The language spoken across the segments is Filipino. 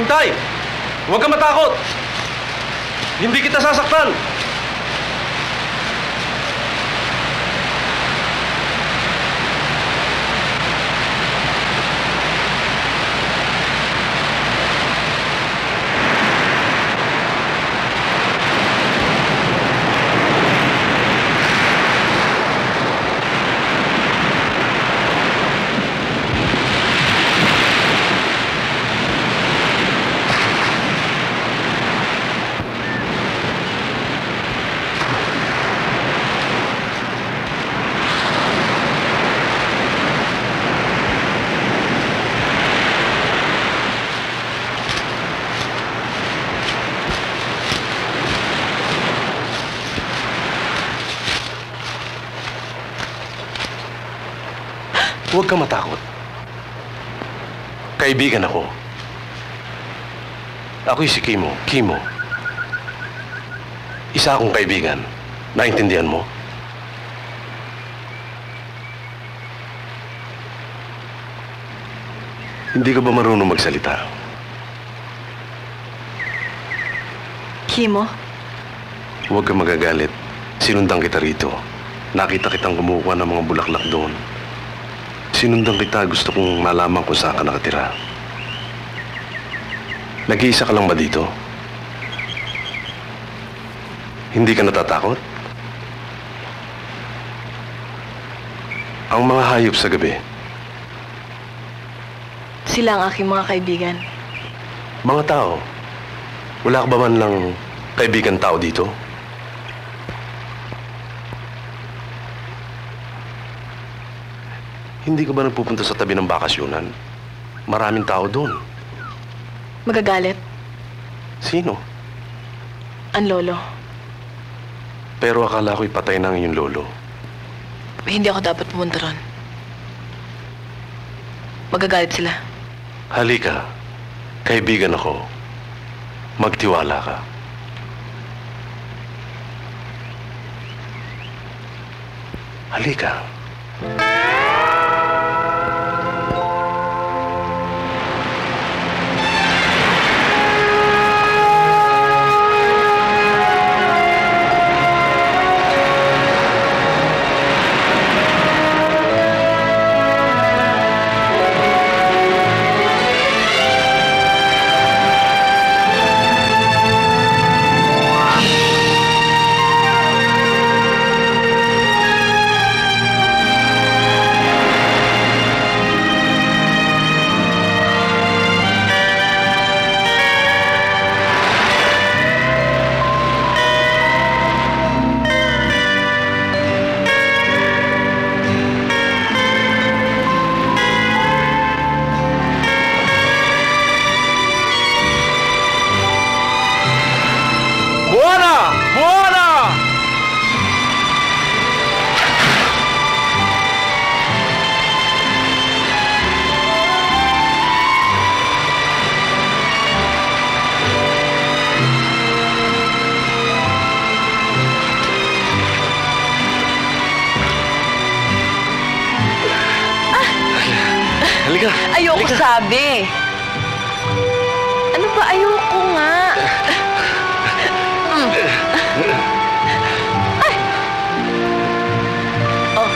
Hintay! Huwag kang matakot! Hindi kita sasaktan! Huwag kang matakot. Kaibigan ako. Ako'y si Kimo. Kimo. Isa akong kaibigan. Naintindihan mo? Hindi ka ba marunong magsalita? Kimo? Huwag kang magagalit. Sinundan kita rito. Nakita kitang kumukuha ng mga bulaklak doon. Sinundan kita, gusto kong malaman kung saan ka nakatira. Nag-iisa ka lang ba dito? Hindi ka natatakot? Ang mga hayop sa gabi. Sila ang aking mga kaibigan. Mga tao? Wala ka ba man lang kaibigan tao dito? Hindi ka ba nagpupunta sa tabi ng bakasyonan? Maraming tao doon. Magagalit? Sino? Ang lolo. Pero akala ko'y patay na ang iyong lolo. Hindi ako dapat pumunta ron. Magagalit sila. Halika. Kaibigan ako. Magtiwala ka. Halika. Sabi. Ano ba? Ayoko nga. Ay. Oh.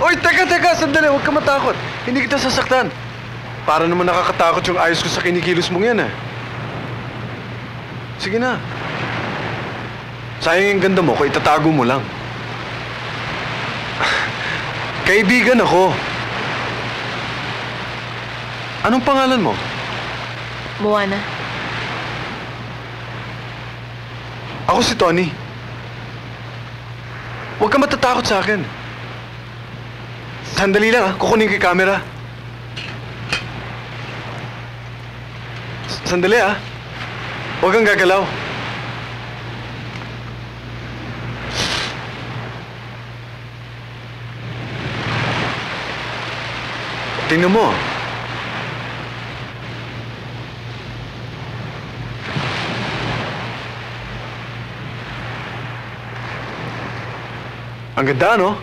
Oy, teka, sandali. Huwag ka matakot. Hindi kita sasaktan. Para naman nakakatakot yung ayos ko sa kinikilos mong yan, eh. Sige na. Sayang yung ganda mo kung itatago mo lang. Kaibigan ako. Anong pangalan mo? Moana. Ako si Tony. Huwag ka matatakot sa akin. Sandali lang, ha? Kukunin ko yung camera. Sandali, ha? Huwag kang gagalaw. Tingnan mo. Ang ganda, no?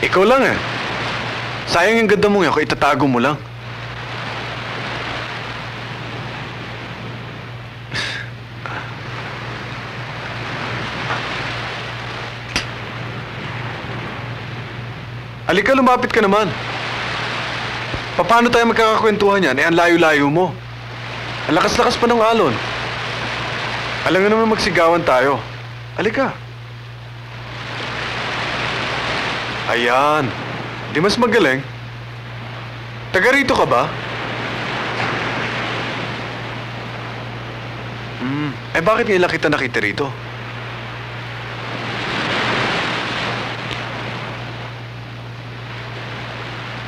Ikaw lang, eh. Sayang yung ganda mo yan kung itatago mo lang. Halika, lumapit ka naman. Paano tayo magkakakwentuhan yan? Eh, ang layo-layo mo. Ang lakas-lakas pa ng alon. Alam nga naman magsigawan tayo. Halika. Ayan. Di mas magaling. Taga rito ka ba? Eh, bakit ngayon kita nakita rito?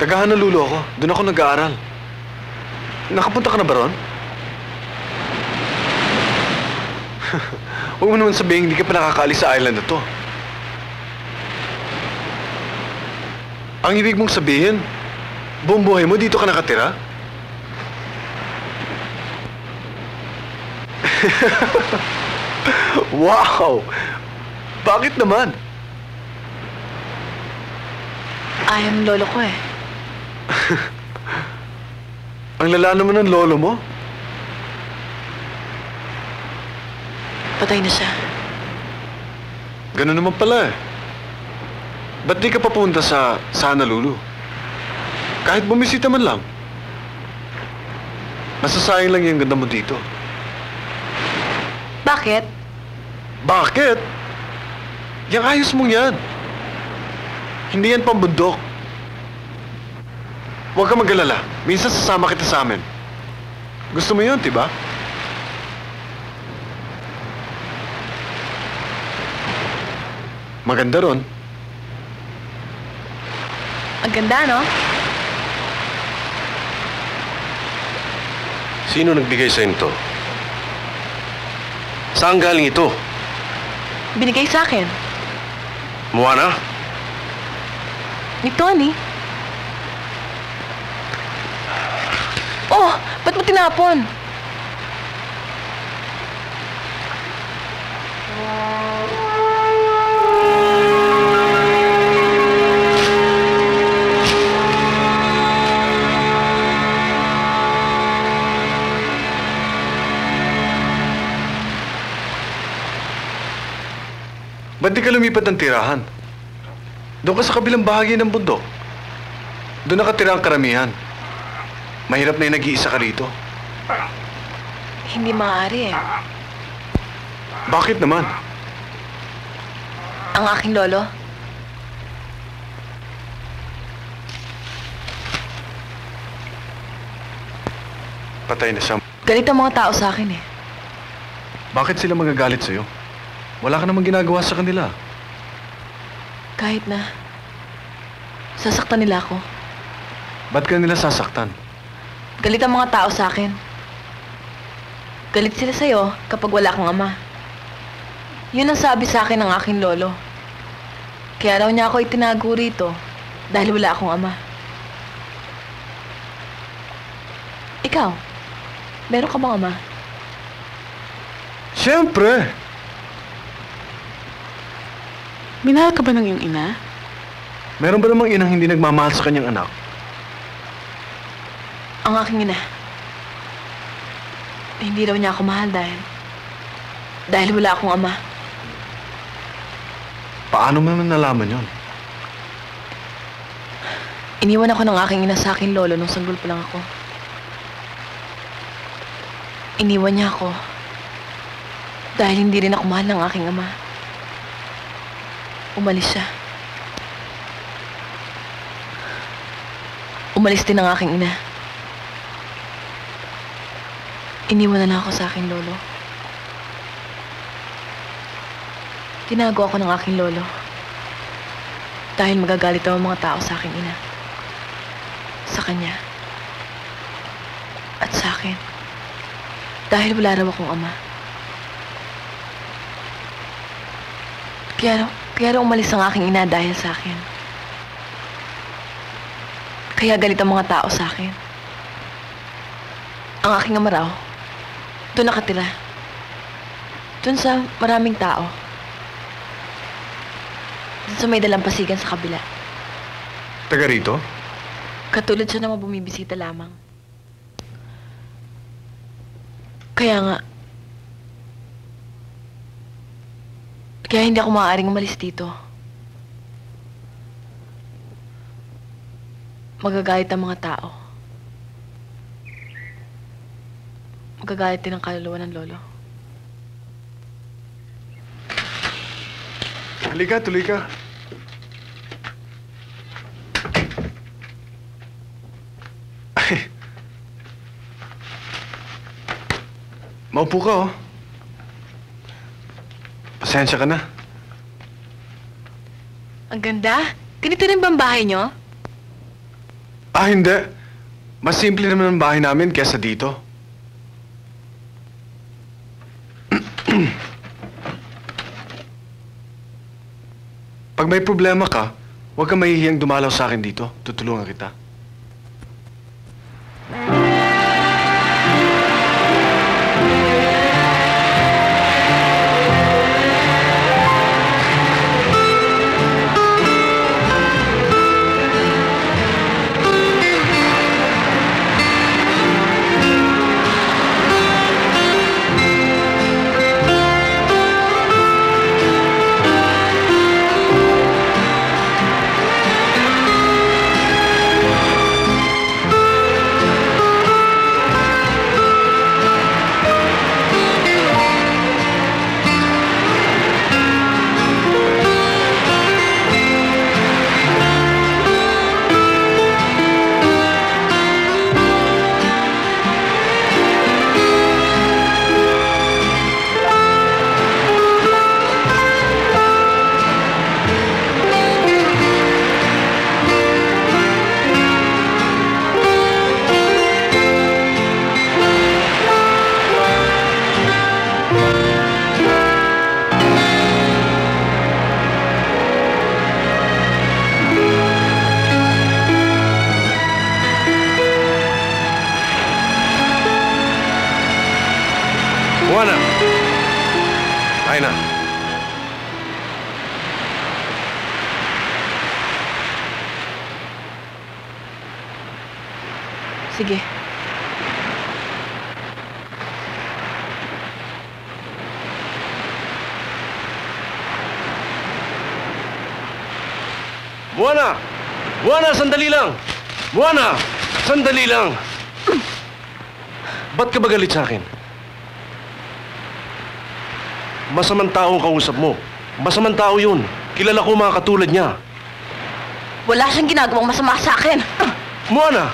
Taga Honolulu ako. Doon ako nag-aaral. Nakapunta ka na ba ron? Huwag mo naman sabihin hindi ka pa nakakaalis sa island na to. Ang ibig mong sabihin, buong buhay mo dito ka nakatira? Wow! Bakit naman? Ay, ang lolo ko, eh. Ang lala naman ng lolo mo? Patay na siya. Ganun naman pala, eh. Ba't di ka papunta sa Honolulu? Kahit bumisita man lang. Masasayang lang yung ganda mo dito. Bakit? Bakit? Yang ayos mong yan. Hindi yan pambundok. Huwag ka mag-alala. Minsan sasama kita sa amin. Gusto mo yun, diba? Maganda ron. Ang ganda, no? Sino nagbigay sa'yo nito? Saan galing ito? Binigay sa akin. Moana? Ni Tony. Oh, ba't mo tinapon? Ba't di ka lumipat ng tirahan? Doon ka sa kabilang bahagi ng bundok. Doon nakatira ang karamihan. Mahirap na yung nag-iisa ka rito. Hindi maaari, eh. Bakit naman? Ang aking lolo? Patay na siya. Galit ang mga tao sa akin, eh. Bakit sila magagalit sa'yo? Wala ka namang ginagawa sa kanila. Kahit na, sasaktan nila ako. Ba't ka nila sasaktan? Galit ang mga tao sa akin. Galit sila sa'yo kapag wala kang ama. Yun ang sabi sa akin ng aking lolo. Kaya raw niya ako itinago rito dahil wala akong ama. Ikaw, meron ka bang ama? Siyempre! Minahal ka ba ng iyong ina? Meron ba namang inang hindi nagmamahal sa kanyang anak? Ang aking ina. Hindi daw niya ako mahal dahil wala akong ama. Paano mo naman nalaman yun? Iniwan ako ng aking ina sa akin, lolo, nung sanggol pa lang ako. Iniwan niya ako dahil hindi rin ako mahal ng aking ama. Umalis siya. Umalis din ang aking ina. Iniwan na lang ako sa aking lolo. Tinago ako ng aking lolo dahil magagalit ang mga tao sa aking ina. Sa kanya at sa akin dahil wala raw akong ama. Kaya umalis ang aking ina dahil sa akin. Kaya galit ang mga tao sa akin. Ang aking ama raw, doon nakatira. Doon sa maraming tao. Doon sa may dalampasigan sa kabila. Taga rito? Katulad siya na mabumibisita lamang. Kaya hindi ako maaaring umalis dito. Magagalit ang mga tao. Magagalit din ang kaluluwa ng lolo. Halika, tuloy ka. Maupo ka, oh. Pasensya ka na. Ang ganda. Ganito rin ba ang bahay nyo? Ah, hindi. Mas simple naman ang bahay namin kesa dito. Pag may problema ka, huwag kang mahihiyang dumalaw sa akin dito. Tutulungan kita. Moana, sandali lang! Moana, sandali lang! Ba't ka ba galit sa akin? Masamang tao ang kausap mo. Masamang tao yun. Kilala ko mga katulad niya. Wala siyang ginagawang masama sa akin. Moana!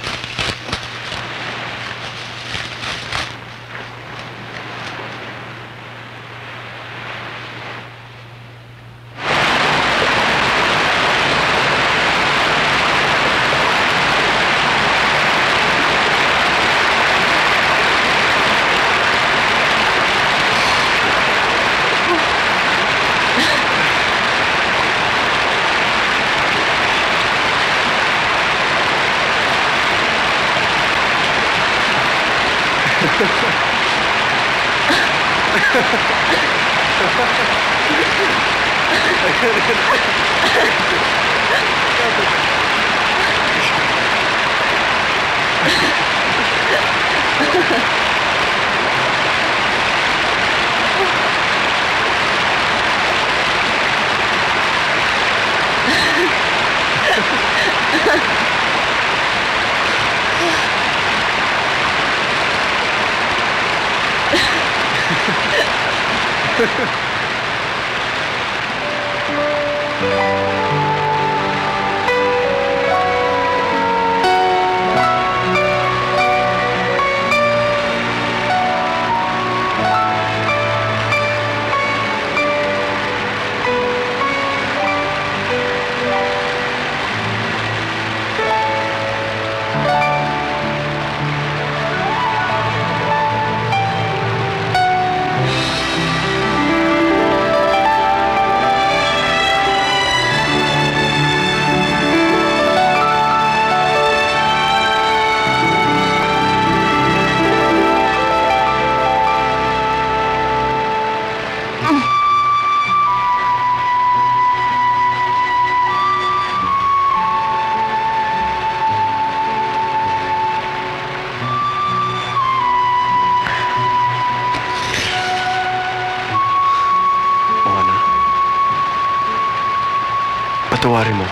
Patawarin mo.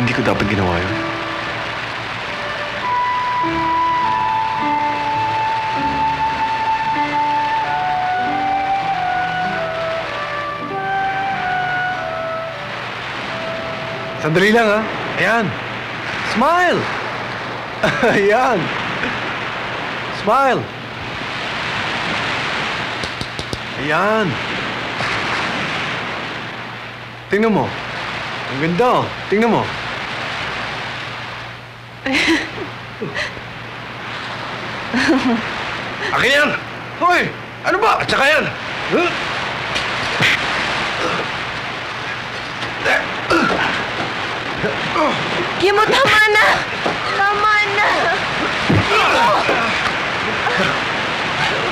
Hindi ko dapat ginawa yun. Sandali lang, ha? Ayan. Smile! Ayan. Smile. Ayan. Tingnan mo. Ang ganda, oh. Tingnan mo. Akin yan! Hoy! Ano ba? At saka yan! Kimo, tama na! Tama na! Kimo!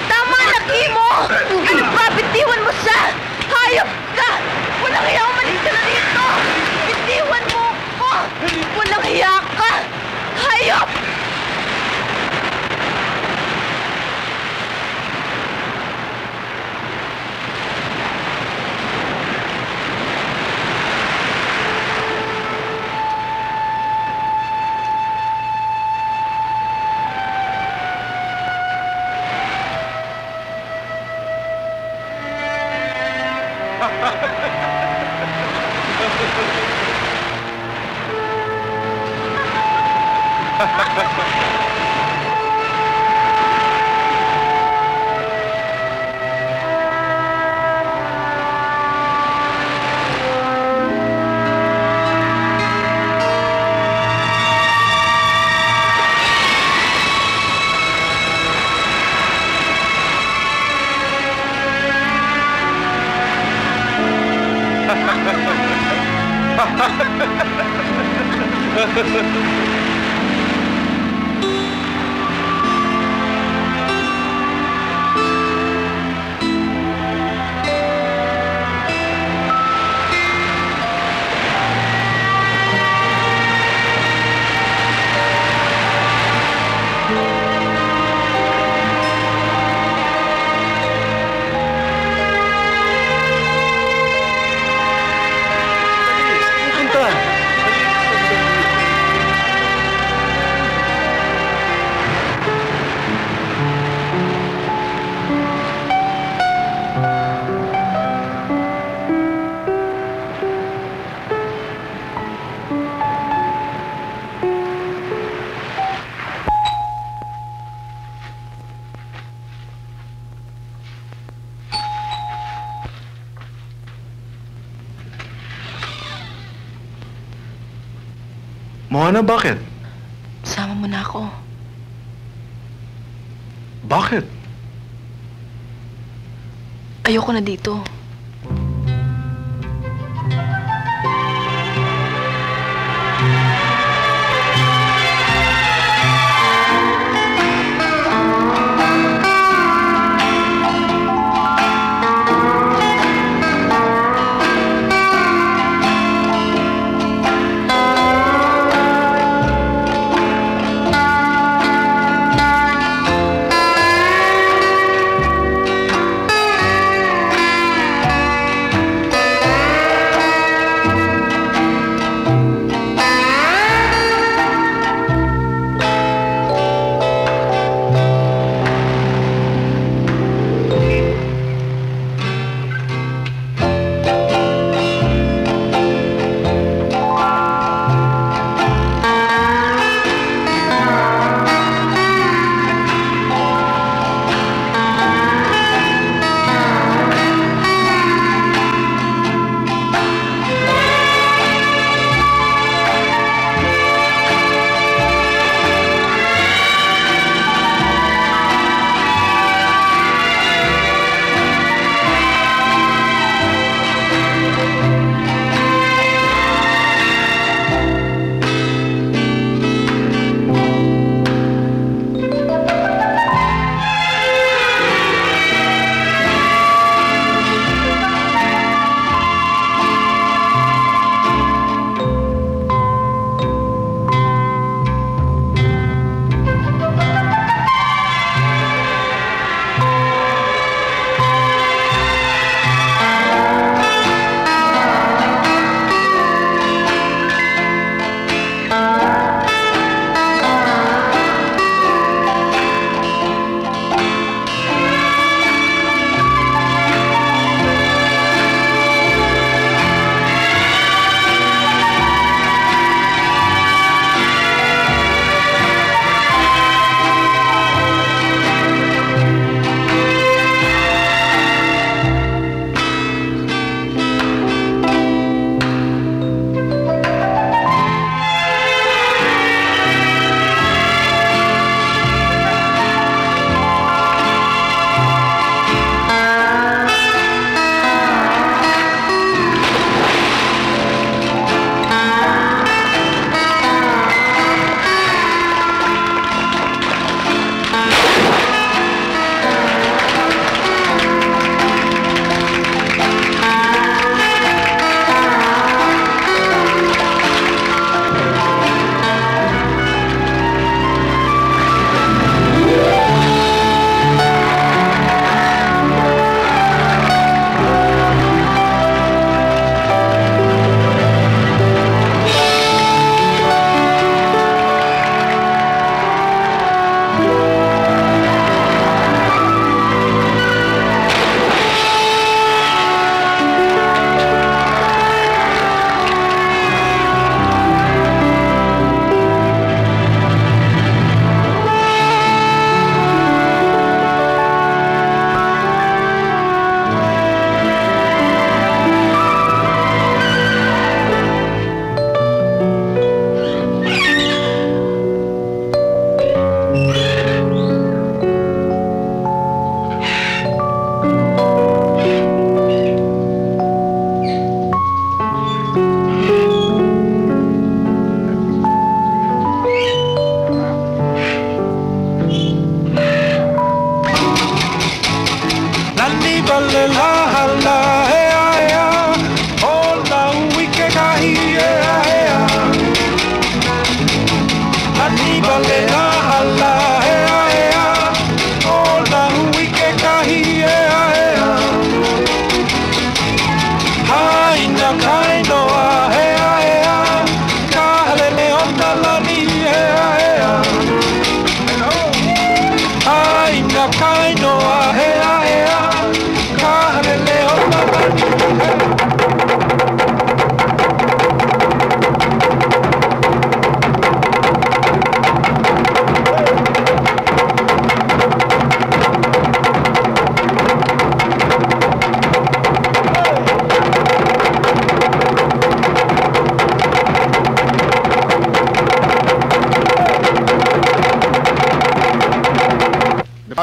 Tama na, Kimo! Ano ba? Bitiwan mo siya! Hayop ka! Walang hiya, umalis ka na dito! Bitiwan mo ko! Walang hiya ka! Hayop! Moana, bakit? Sama mo na ako. Bakit? Ayoko na dito.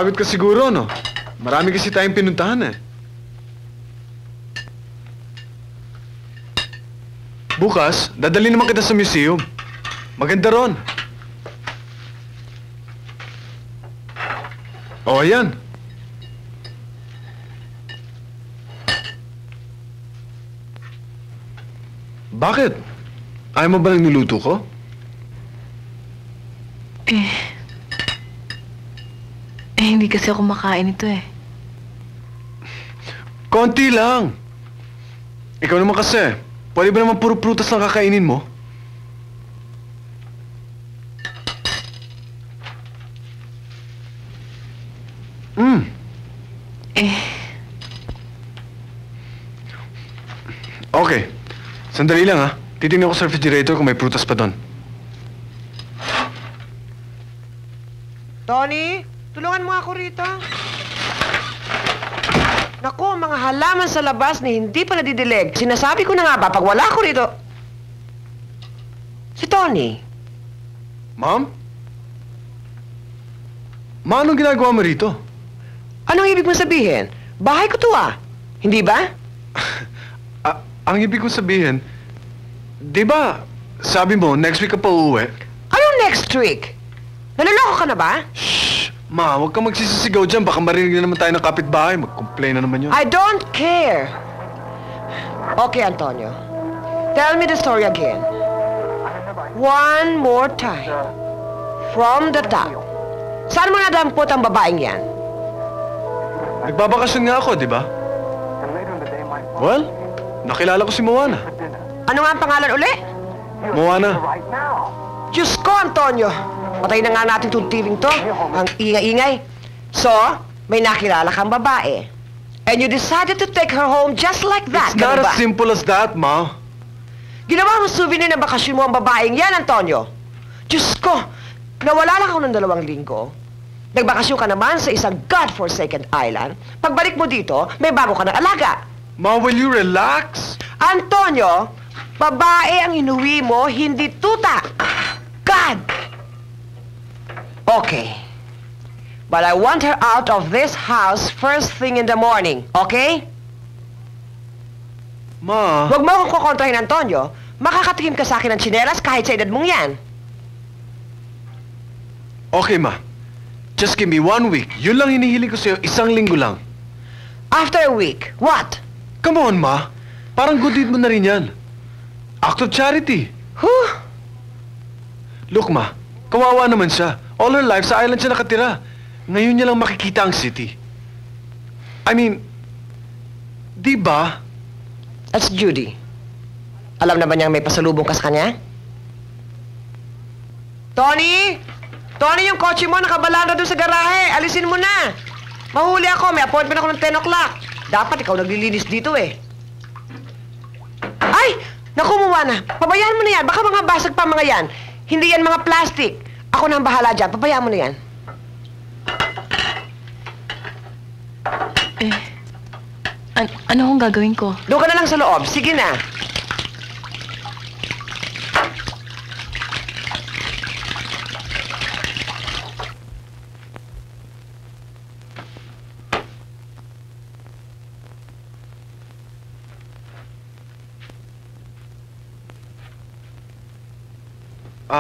Pagod ka siguro, no? Marami kasi tayong pinuntahan, eh. Bukas, dadali naman kita sa museum. Maganda ron. O, ayan. Bakit? Ayaw mo ba ng niluto ko? Hindi kasi ako makain ito, eh. Konti lang. Ikaw naman kasi. Pwede ba naman puro prutas lang kakainin mo? Okay. Sandali lang, ha? Titignan ko sa refrigerator kung may prutas pa doon. Tony, tulungan mo ako rito. Naku, mga halaman sa labas na hindi pa nadidilig. Sinasabi ko na nga ba, pag wala ko rito... Si Tony. Ma'am? Ma, anong ginagawa mo rito? Anong ibig mong sabihin? Bahay ko to, ah. Hindi ba? Ang ibig kong sabihin, di ba, sabi mo, next week ka pa uuwi? Anong next week? Naloloko ka na ba? Shhh! Ma, huwag kang magsisisigaw dyan. Baka marinig na naman tayo ng kapitbahay. Mag-complain na naman yun. I don't care! Okay, Antonio. Tell me the story again. One more time. From the top. Saan mo nadampot ang babaeng yan? Nagbabakasyon nga ako, di ba? Well... Nakilala ko si Moana. Ano nga ang pangalan uli? Moana. Diyos ko, Antonio. Patay na nga natin itong TV to. Ang ingay-ingay. So, may nakilala kang babae. And you decided to take her home just like that. It's not as simple as that, Ma. Ginawa mo souvenir na bakasyon mo ang babaeng yan, Antonio. Diyos ko, nawala lang ako ng 2 linggo. Nagbakasyon ka naman sa isang godforsaken island. Pagbalik mo dito, may bago ka ng alaga. Ma, will you relax? Antonio, babae ang inuwi mo, hindi tuta. God! Okay. But I want her out of this house first thing in the morning, okay? Ma... Huwag mo akong kukontrahin, Antonio. Makakatikim ka sa akin ng tsinelas kahit sa edad mong yan. Okay, Ma. Just give me 1 week. Yun lang hinihiling ko sa'yo, 1 linggo lang. After a week, what? Come on, Ma. Parang good deed mo na rin yan. Act of charity. Huh? Look, Ma. Kawawa naman siya. All her life, sa island siya nakatira. Ngayon niya lang makikita ang city. I mean, di ba? That's Judy. Alam na ba niyang may pasalubong ka sa kanya? Tony! Tony, yung kotse mo nakabalado doon sa garahe. Alisin mo na. Mahuli ako. May appointment ako ng 10 o'clock. Dapat ikaw naglilinis dito, eh. Ay! Naku, Moana. Pabayaan mo na yan. Baka mga basag pa mga yan. Hindi yan mga plastic. Ako na ang bahala dyan. Pabayaan mo na yan. Ano akong gagawin ko? Doon ka na lang sa loob. Sige na.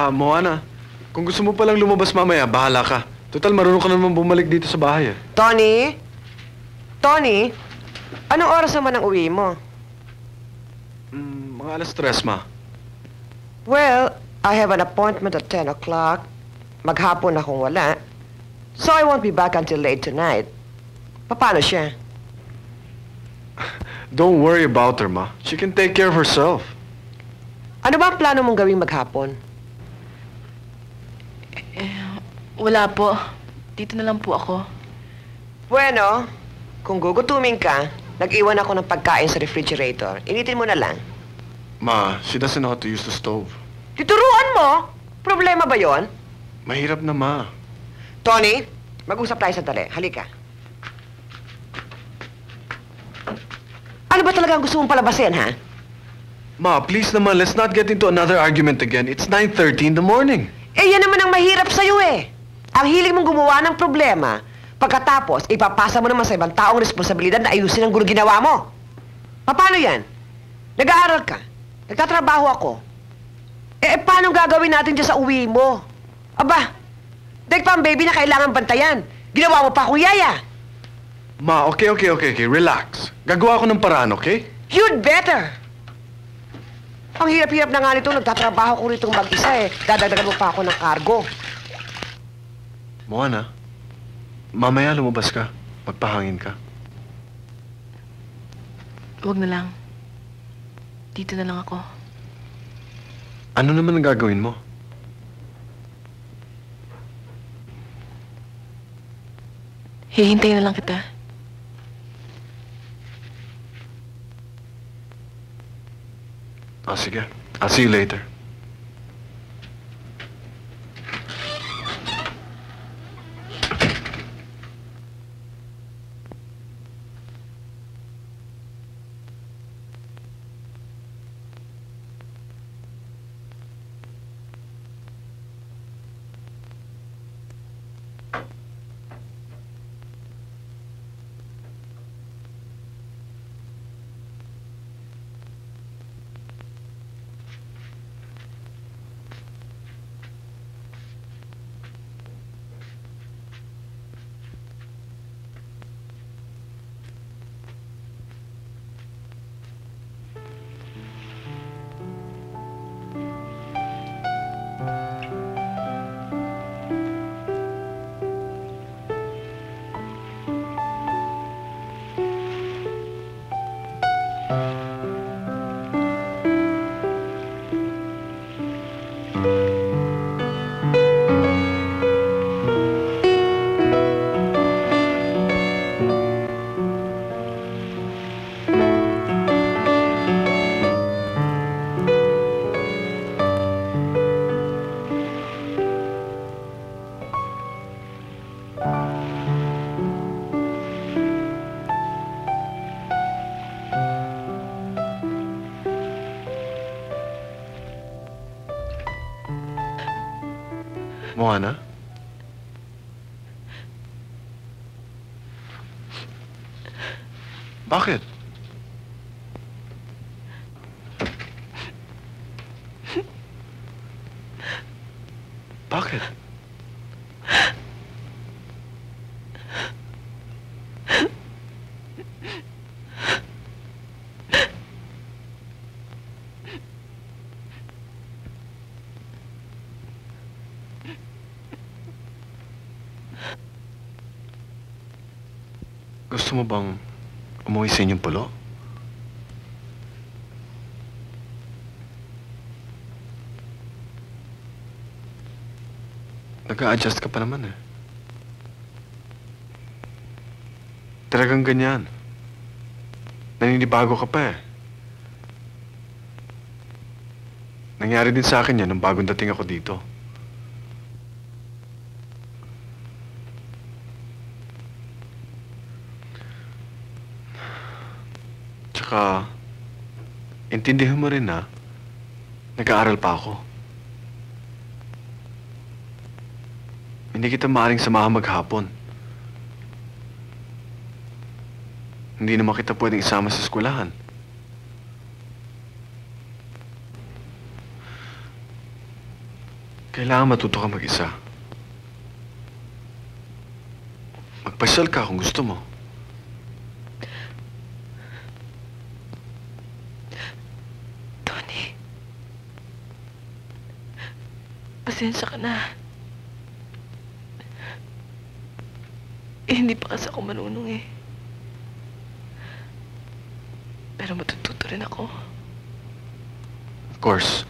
Moana, kung gusto mo palang lumabas mamaya, bahala ka. Total, marunong ka naman bumalik dito sa bahay, eh. Tony? Tony? Anong oras naman ang uwi mo? Mga 3:00, Ma. Well, I have an appointment at 10 o'clock. Maghapon akong wala. So I won't be back until late tonight. Paano siya? Don't worry about her, Ma. She can take care of herself. Ano ba ang plano mong gawin maghapon? Wala po. Dito na lang po ako. Bueno, kung gugutumin ka, nag-iwan ako ng pagkain sa refrigerator. Initin mo na lang. Ma, she doesn't know how to use the stove. Tuturuan mo? Problema ba yon? Mahirap na, Ma. Tony, mag-usap tayo sandali. Halika. Ano ba talaga ang gusto mong palabasin, ha? Ma, please naman, let's not get into another argument again. It's 9:30 in the morning. Eh, yan naman ang mahirap sa'yo, eh. Ang hiling mong gumawa ng problema, Pagkatapos, ipapasa mo naman sa ibang taong responsibilidad na ayusin ang gulo ginawa mo. Paano yan? Nag-aaral ka. Nagtatrabaho ako. Eh, paano gagawin natin dyan sa uwi mo? Aba, dahil pa ang baby na kailangan bantayan. Ginawa mo pa akong yaya. Ma, okay. Relax. Gagawa ako ng paraan, okay? You'd better. Ang hirap-hirap na nga nito, nagtatrabaho ko rito mag-isa eh. Dadagdagan mo pa ako ng cargo. Moana, mamaya lumabas ka. Magpahangin ka. Huwag na lang. Dito na lang ako. Ano naman ang gagawin mo? Hihintayin na lang kita. Ah, sige. I'll see you later. Moana? Bakit? Bakit? Gusto mo bang umuwi sa inyong pulo? Nag-a-adjust ka pa naman eh. Talagang ganyan. Naninibago ka pa eh. Nangyari din sa akin yan nung bagong dating ako dito. Tsaka, intindihan mo rin na nag-aaral pa ako. Hindi kita maaaring samahan maghapon. Hindi naman kita pwedeng isama sa eskwelahan. Kailangan matuto ka mag-isa. Magpasyal ka kung gusto mo. Pasensya ka na. Eh, hindi pa kasi ako marunong eh. Pero matututo rin ako. Of course.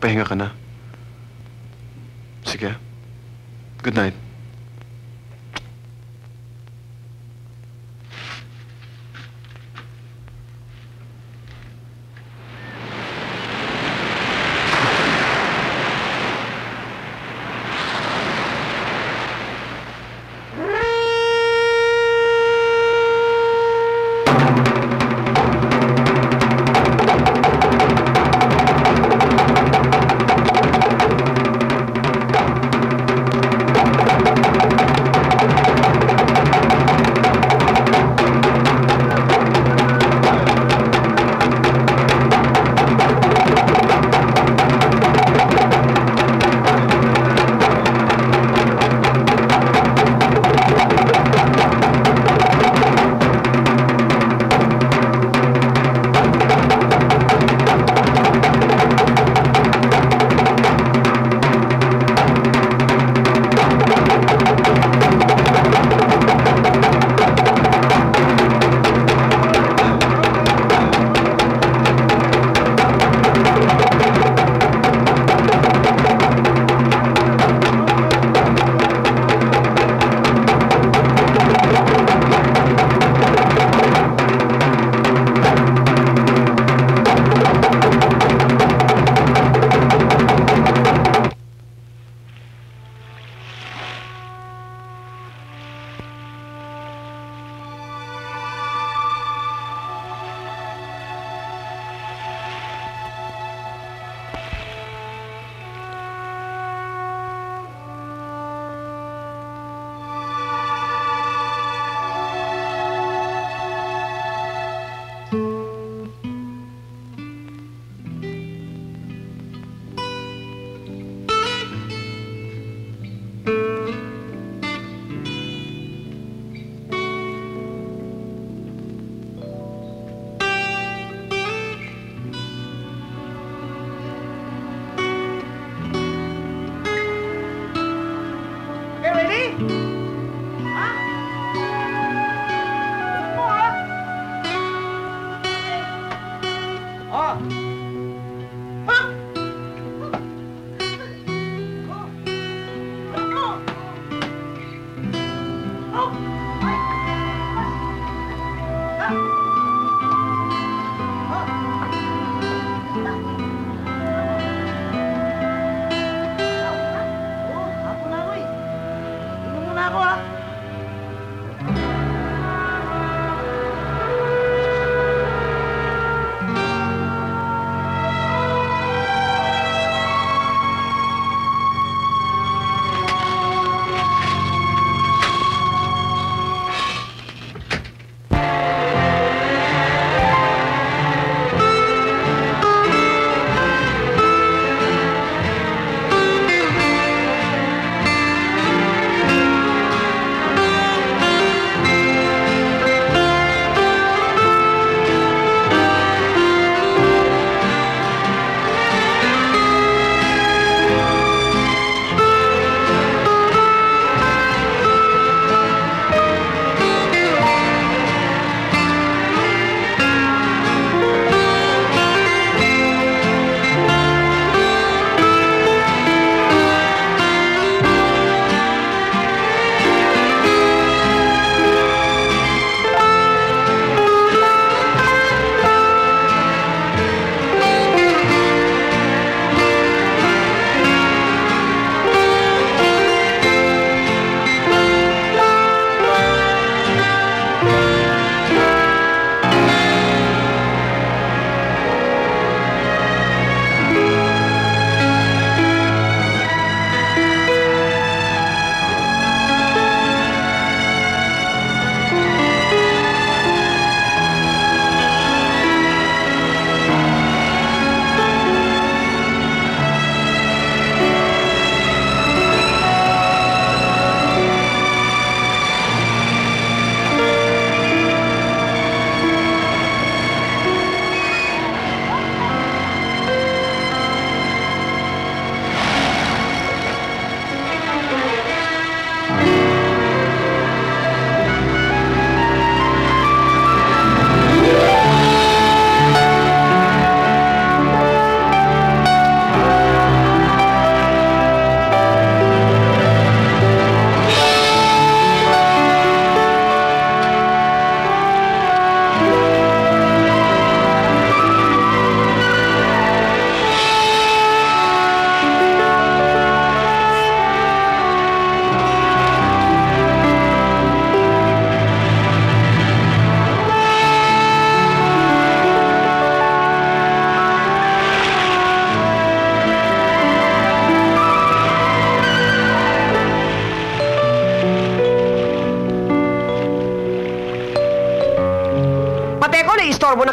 Pahinga ka na. Sige. Good night.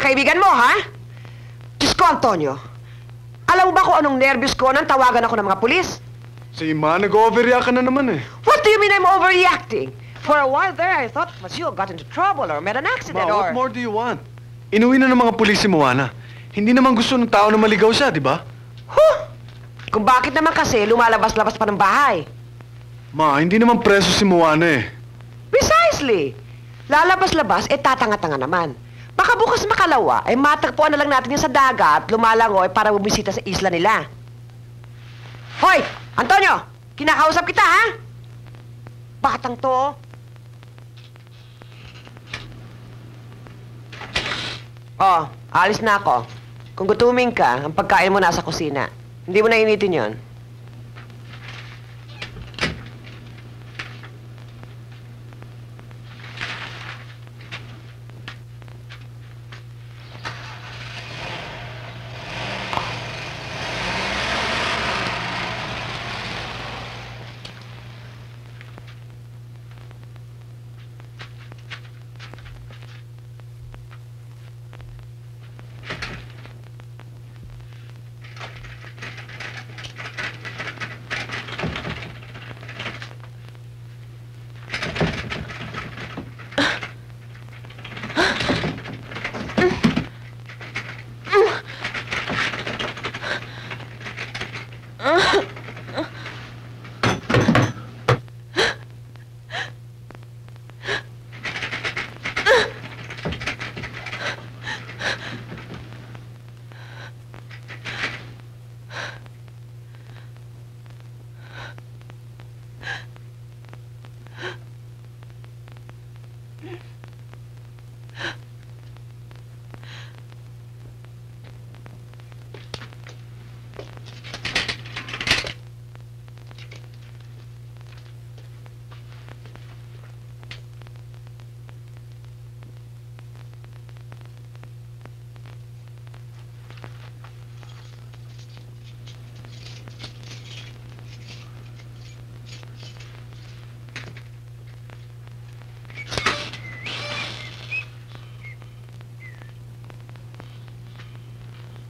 Kaibigan mo, ha? Diyos ko, Antonio. Alam mo ba kung anong nervyos ko nang tawagan ako ng mga pulis? Si Ma, nag-overreact ka na naman eh. What do you mean I'm overreacting? For a while there, I thought you got into trouble or made an accident Ma, or... what more do you want? Inuwi na ng mga pulis si Moana. Hindi naman gusto ng tao na maligaw siya, di ba? Huh? Kung bakit naman kasi lumalabas-labas pa ng bahay. Ma, hindi naman preso si Moana eh. Precisely. Lalabas-labas, eh tatanga-tanga naman. Baka bukas makalawa, ay matagpuan na lang natin yung sa dagat, lumalangoy para bumisita sa isla nila. Hoy! Antonio! Kinakausap kita, ha? Batang to. Oh, alis na ako. Kung gutuming ka, ang pagkain mo nasa kusina. Hindi mo na initin yon.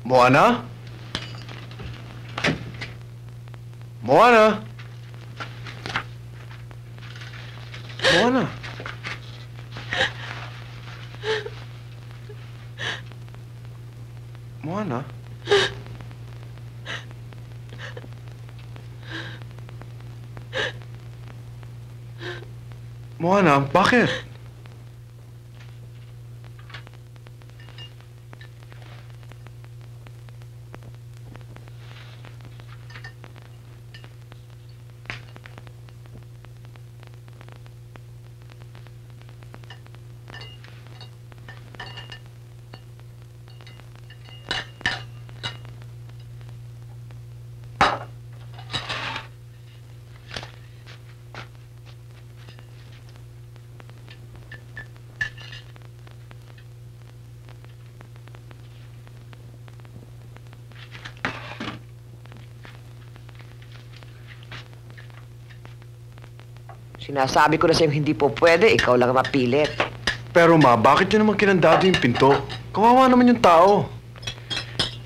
Moana? Moana? Moana? Moana? Moana, bakit? Sinasabi ko na sa'yo, hindi po pwede. Ikaw lang mapilit. Pero ma, bakit yun naman kinandado yung pinto? Kawawa naman yung tao.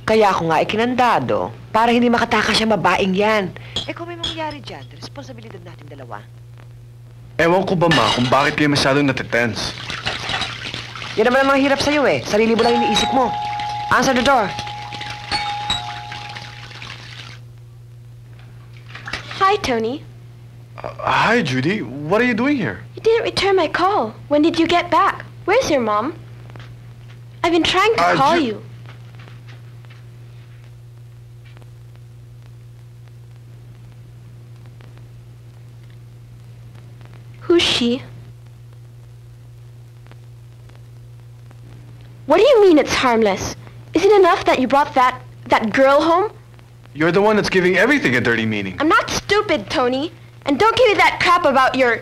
Kaya ako nga ikinandado para hindi makatakas siya mabaing yan. Eh kung may mangyari dyan, responsibilidad natin dalawa. Ewan ko ba ma, kung bakit kayo masyadong natitense? Yan naman ang mga hirap sa'yo eh. Sarili mo lang iniisip mo. Answer the door. Hi, Tony. Hi, Judy. What are you doing here? You didn't return my call. When did you get back? Where's your mom? I've been trying to call you. Who's she? What do you mean it's harmless? Is it enough that you brought that girl home? You're the one that's giving everything a dirty meaning. I'm not stupid, Tony. And don't give me that crap about your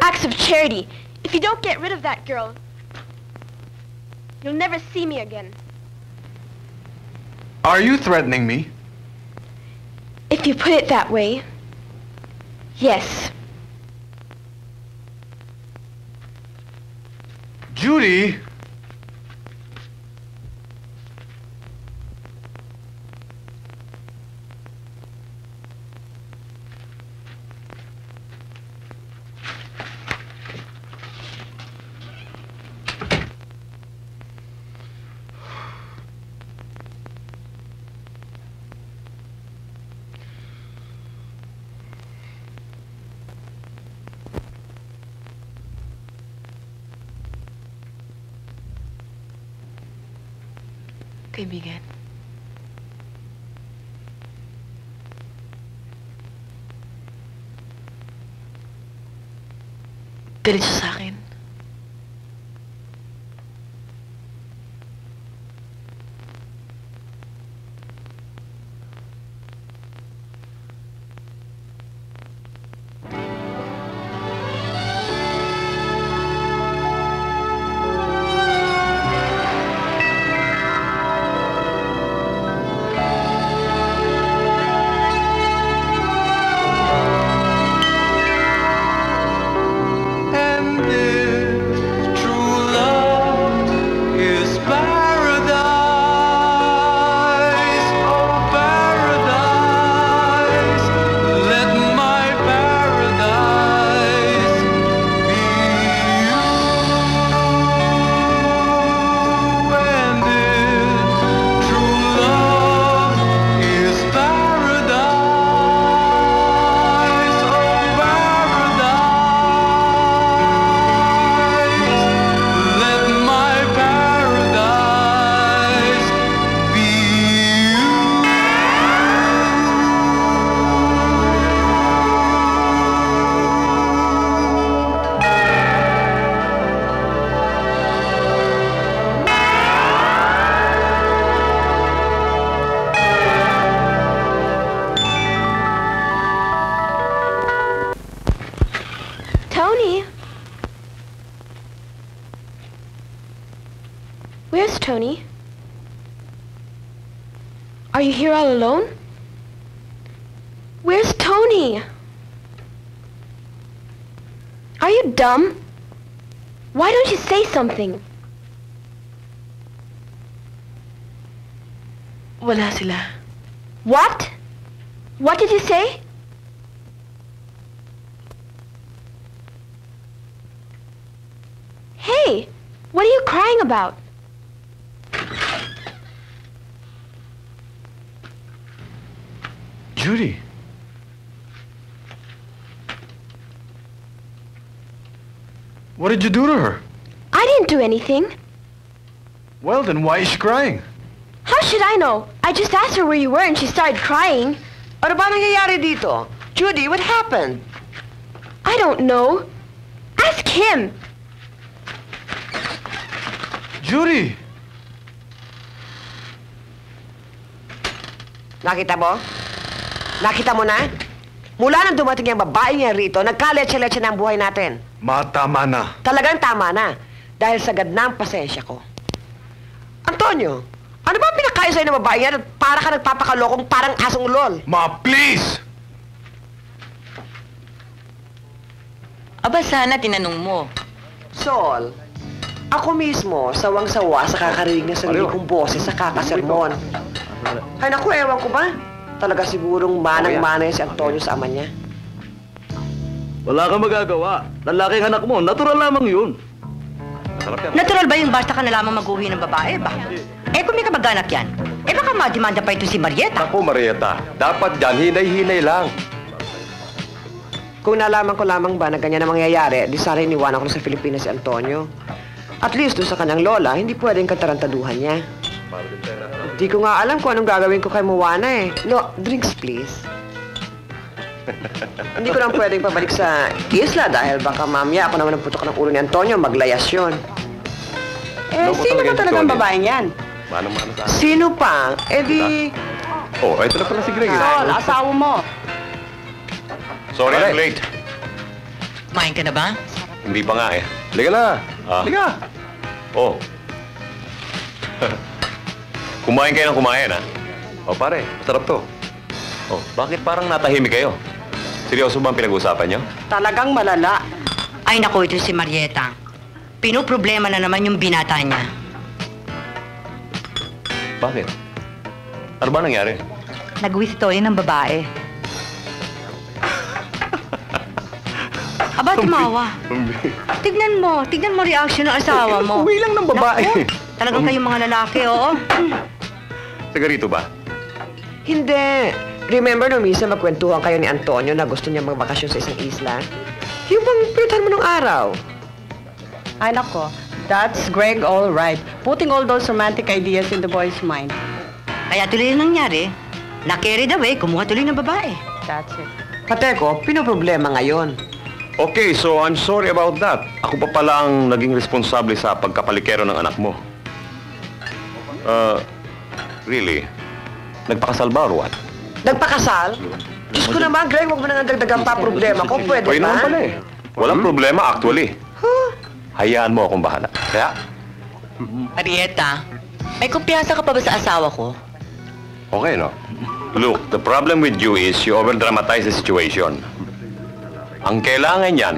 acts of charity. If you don't get rid of that girl, you'll never see me again. Are you threatening me? If you put it that way, yes. Judy! Kaibigan. Galit siya sa akin. Tony? Are you here all alone? Where's Tony? Are you dumb? Why don't you say something? Wala sila. What? What did you say? Hey, what are you crying about? Judy. What did you do to her? I didn't do anything. Well, then why is she crying? How should I know? I just asked her where you were and she started crying. Ano ba nangyayari dito? Judy, what happened? I don't know. Ask him. Judy! Nakita mo? Nakita mo na? Mula nang dumating yung babae niya rito, nagkaletsa-letsa na ang buhay natin. Matama na. Talagang tama na. Dahil sagad na ang pasensya ko. Antonio, ano ba ang pinakain sa'yo ng babae niya at para ka nagpapakalokong parang asong lol? Ma, please! Aba, sana tinanong mo. Sol, ako mismo, sawang-sawa sa kakarinig na sarili kong boses sa kakasermon. Ay naku, ewan ko ba? Talaga sigurong manang-manay si Antonio sa ama niya. Wala kang magagawa. Lalaking anak mo, natural lamang yun. Natural ba yun basta ka na lamang maguhi ng babae ba? Eh kung may kamag-anak yan, eh baka madimanda pa ito si Marietta. Ako, Marietta, dapat yan, hinay-hinay lang. Kung nalaman ko lamang ba na ganyan na mangyayari, di sana iniwanan ko sa Pilipinas si Antonio. At least doon sa kanyang lola, hindi pwedeng katarantaduhan niya. Hindi ko nga alam kung anong gagawin ko kay Moana eh. No, drinks please. Hindi ko lang pwedeng pabalik sa isla dahil baka mamaya ako naman ang putok ng ulo ni Antonio, maglayas yun. Eh, no, sino ba talagang babaeng yan? Manang-manang sa akin. Sino pa? Eh di... Oh, ito na pala si Greg. Sol, asawa mo. Sorry, I'm late. Kumain ka na ba? Hindi pa nga eh. Liga na. Liga. Oh. Kumain kayo ng kumain, ha? O, pare, masarap to. O, bakit parang natahimik kayo? Seryoso ba ang pinag-uusapan nyo? Talagang malala. Ay, naku, ito si Marietta. Pinoproblema na naman yung binata niya. Bakit? Ano ba nangyari? Nag-uwi si Tony ng babae. Aba, tumawa. Tignan mo reaction ng asawa mo. Uwi lang ng babae. Naku, talagang kayong mga lalaki, oo. Sigarito ba? Hindi. Remember nung isa magkwentuhan kayo ni Antonio na gusto niya magbakasyon sa isang isla? Yung bang pinutan mo nung araw? Ay, nako. That's Greg all right. Putting all those romantic ideas in the boy's mind. Kaya tuloy yung nangyari. Na-carried away, kumuha tuloy ng babae. That's it. Pateko, pinoproblema ngayon. Okay, so I'm sorry about that. Ako pa pala ang naging responsable sa pagkapalikero ng anak mo. Really? Nagpakasal ba or what? Nagpakasal? Diyos ko naman, Greg, huwag mo nang dagdagan pa problema ko. Pwede ba? Ay, naman pala eh. Walang problema, actually. Huh? Hayaan mo akong bahala. Kaya? Marietta, may kumpiyansa ka pa ba sa asawa ko? Okay, no? Look, the problem with you is you overdramatize the situation. Ang kailangan yan,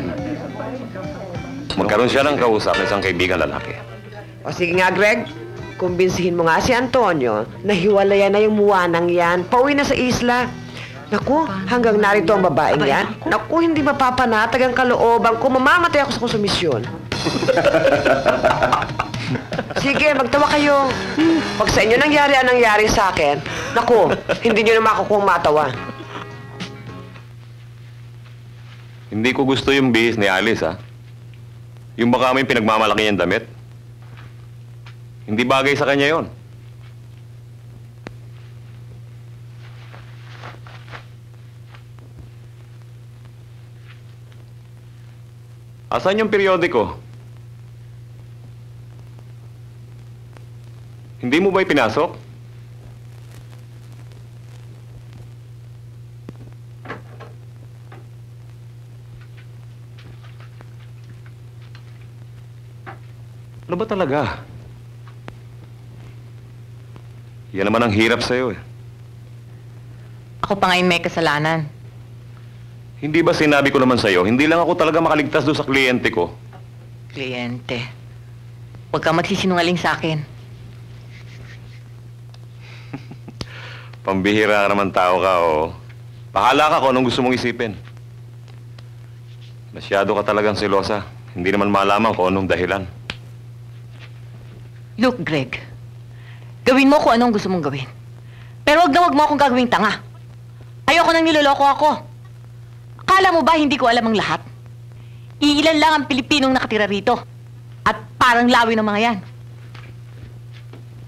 magkaroon siya ng kausap ng isang kaibigan lalaki. O sige nga, Greg. Kumbinsihin mo nga si Antonio na hiwalayan na yung muwanang yan. Pauwi na sa isla. Naku, hanggang narito ang babaeng yan. Naku, hindi mapapanatag ang kalooban ko. Mamamatay ako sa konsumisyon. Sige, magtawa kayo. Pag sa inyo nangyari ang nangyari sa akin, naku, hindi nyo na makukuhang matawa. Hindi ko gusto yung bihis ni Alice, ha? Yung baka may pinagmamalaki niyang damit. Hindi bagay sa kanya yon. Asan yung periodiko? Hindi mo ba'y pinasok? Ano ba talaga? Yan naman ang hirap sa'yo eh. Ako pa ngayon may kasalanan. Hindi ba sinabi ko naman sa'yo, hindi lang ako talaga makaligtas doon sa kliyente ko? Kliyente? Huwag kang magsisinungaling sa'kin. Pambihira naman tao ka, oh. Bahala ka kung anong gusto mong isipin. Masyado ka talagang silosa. Hindi naman malaman kung anong dahilan. Look, Greg. Gawin mo kung anong gusto mong gawin. Pero wag mo akong gagawing tanga. Ayoko nang niloloko ako. Akala mo ba hindi ko alam ang lahat? Iilan lang ang Pilipinong nakatira rito. At parang lawi ng mga yan.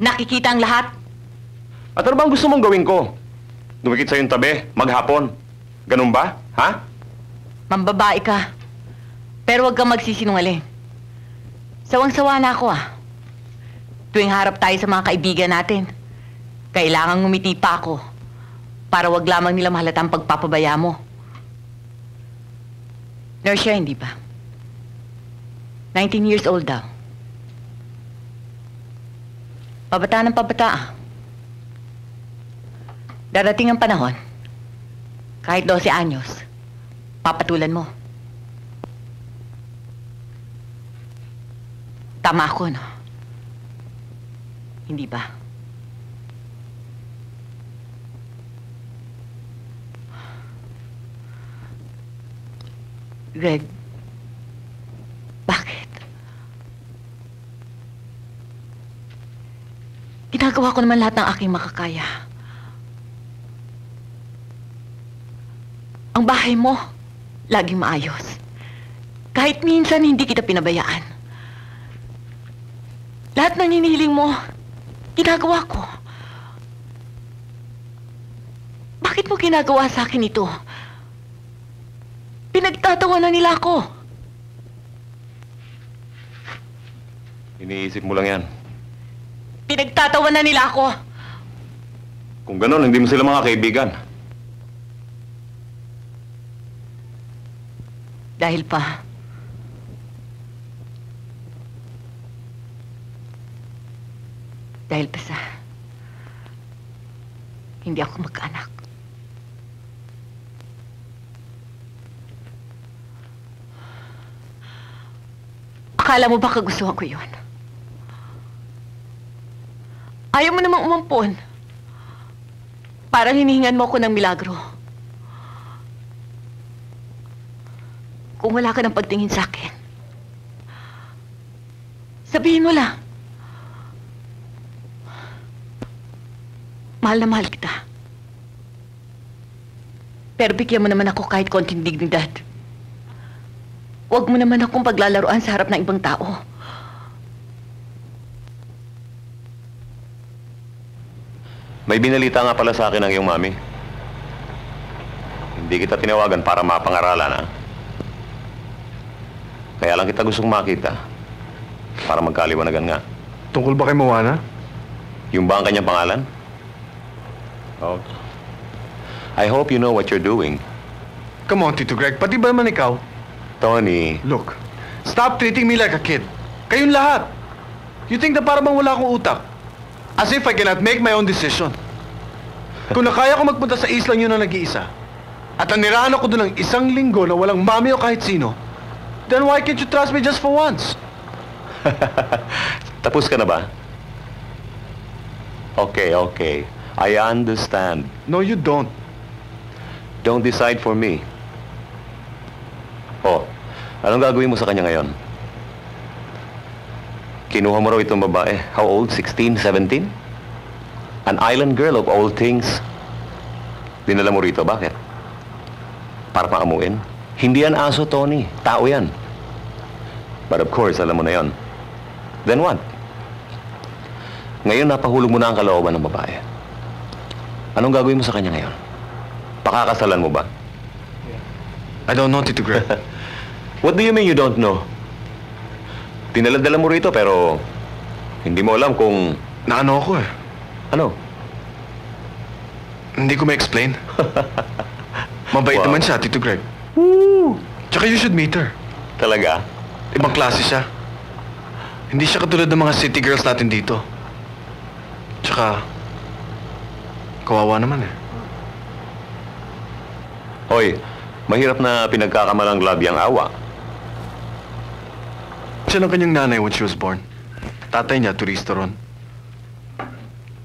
Nakikita ang lahat. At ano bang gusto mong gawin ko? Dumikit sa yung tabi, maghapon. Ganun ba? Ha? Mambabae ka. Pero wag kang magsisinungaling. Sawang-sawa na ako, ah. Tuwing harap tayo sa mga kaibigan natin, kailangan ngumiti pa ako para wag lamang nila mahalata ang pagpapabaya mo. Nurse, hindi ba? 19 years old daw. Pabata ng pabata, ah. Darating ang panahon, kahit 12 anyos, papatulan mo. Tama ako, no? Hindi ba? Greg, bakit? Ginagawa ko naman lahat ng aking makakaya. Ang bahay mo, laging maayos. Kahit minsan, hindi kita pinabayaan. Lahat ng hinihiling mo, ginagawa ko. Bakit mo ginagawa sa akin ito? Pinagtatawanan nila ako. Iniisip mo lang yan. Pinagtatawanan nila ako. Kung ganun, hindi mo sila mga kaibigan. Dahil pa. Dahil pa sa hindi ako mag-anak. Akala mo ba kagustuhan ko yun? Ayaw mo namang umampon. Parang hinihingan mo ako ng milagro. Kung wala ka ng pagtingin sa akin, sabihin mo lang. Mahal na mahal kita. Pero bigyan mo naman ako kahit konting dignidad. Huwag mo naman akong paglalaruan sa harap ng ibang tao. May binalita nga pala sa akin ang iyong mami. Hindi kita tinawagan para mapangaralan, ha? Kaya lang kita gustong makita para magkaliwanagan nga. Tungkol ba kay Moana? Yung ba ang kanyang pangalan? Oh. I hope you know what you're doing. Come on, Tito Greg. Pati ba naman ikaw? Tony. Look, stop treating me like a kid. Kayong lahat. You think na para bang wala akong utak? As if I cannot make my own decision. Kung nakaya ko magpunta sa islang yun na nag-iisa, at nanirahan ako doon ng isang linggo na walang mami o kahit sino, then why can't you trust me just for once? Tapos ka na ba? Okay, okay. I understand. No, you don't. Don't decide for me. Oh, anong gagawin mo sa kanya ngayon? Kinuha mo raw itong babae. How old? 16, 17? An island girl of all things. Dinala mo rito. Bakit? Para paamuin? Hindi yan aso, Tony. Tao yan. But of course, alam mo na yon. Then what? Ngayon, napahulog mo na ang kalooban ng babae. Anong gagawin mo sa kanya ngayon? Pakakasalan mo ba? I don't know, Tito Greg. What do you mean you don't know? Dinaladala mo rito, pero hindi mo alam kung... Naano ako eh. Ano? Hindi ko ma-explain. Mabait naman siya, Tito Greg. Woo! Tsaka you should meet her. Talaga? Ibang klase siya. Hindi siya katulad ng mga city girls natin dito. Tsaka, kawawa naman eh. Hoy, mahirap na pinagkakamalang labyang awa. Siya ng kanyang nanay when she was born. Tatay niya, turista ron.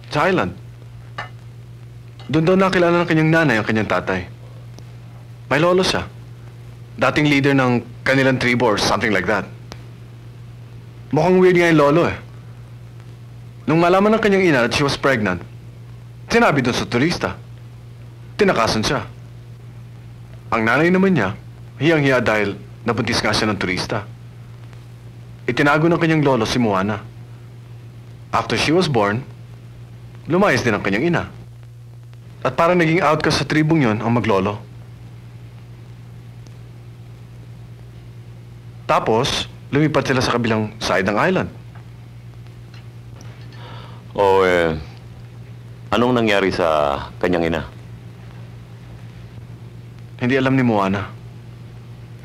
Sa island. Doon daw nakilala ng kanyang nanay ang kanyang tatay. May lolo siya. Dating leader ng kanilang tribe or something like that. Mukhang weird nga yung lolo eh. Nung malaman ng kanyang ina that she was pregnant, sinabi doon sa turista. Tinakasan siya. Ang nanay naman niya, hiyang-hiya dahil nabuntis nga siya ng turista. Itinago ng kanyang lolo si Moana. After she was born, lumayas din ang kanyang ina. At parang naging outcast sa tribong yon ang maglolo. Tapos, lumipat sila sa kabilang side ng island. Oh, anong nangyari sa kanyang ina? Hindi alam ni Moana.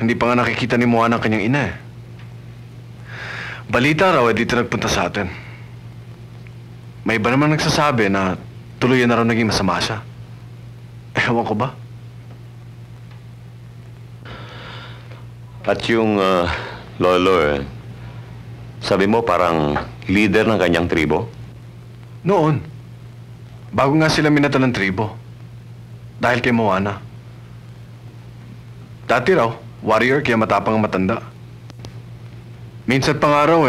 Hindi pa nga nakikita ni Moana ang kanyang ina eh. Balita raw dito nagpunta sa atin. May iba naman nagsasabi na tuluyan na raw naging masama siya. Ewan ko ba? At yung lolo, sabi mo parang leader ng kanyang tribo? Noon. Bago nga sila minata ng tribo. Dahil kay Moana. Dati raw, warrior kaya matapang ang matanda. Minsan pang araw